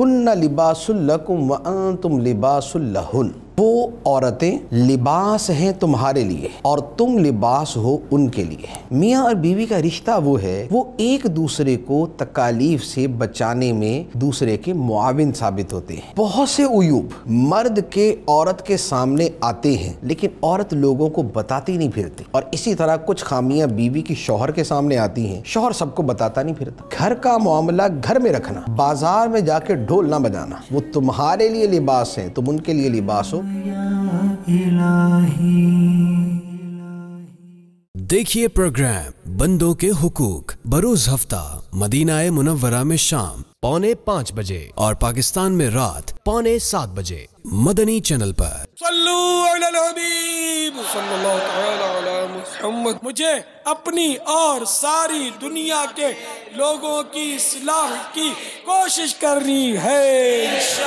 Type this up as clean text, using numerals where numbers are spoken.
हुन्ना लिबासुल्लकुम व अंतुम लिबासुल्लहुन, वो औरतें लिबास हैं तुम्हारे लिए और तुम लिबास हो उनके लिए। मियाँ और बीवी का रिश्ता वो है, वो एक दूसरे को तकालीफ से बचाने में दूसरे के मुआविन साबित होते हैं। बहुत से उयूब मर्द के औरत के सामने आते हैं लेकिन औरत लोगों को बताती नहीं फिरती, और इसी तरह कुछ खामियाँ बीवी की शौहर के सामने आती हैं, शौहर सबको बताता नहीं फिरता। घर का मामला घर में रखना, बाजार में जाके ढोल ना बजाना। वो तुम्हारे लिए लिबास है, तुम उनके लिए लिबास हो। देखिए प्रोग्राम बंदों के हुकूक बरोज हफ्ता मदीनाए मुनव्वरा में शाम 4:45 बजे और पाकिस्तान में रात 6:45 बजे मदनी चैनल पर। सल्लु अलल हबीब सल्लल्लाहु तआला अला मुहम्मद। मुझे अपनी और सारी दुनिया के लोगों की इस्लाह की कोशिश करनी है।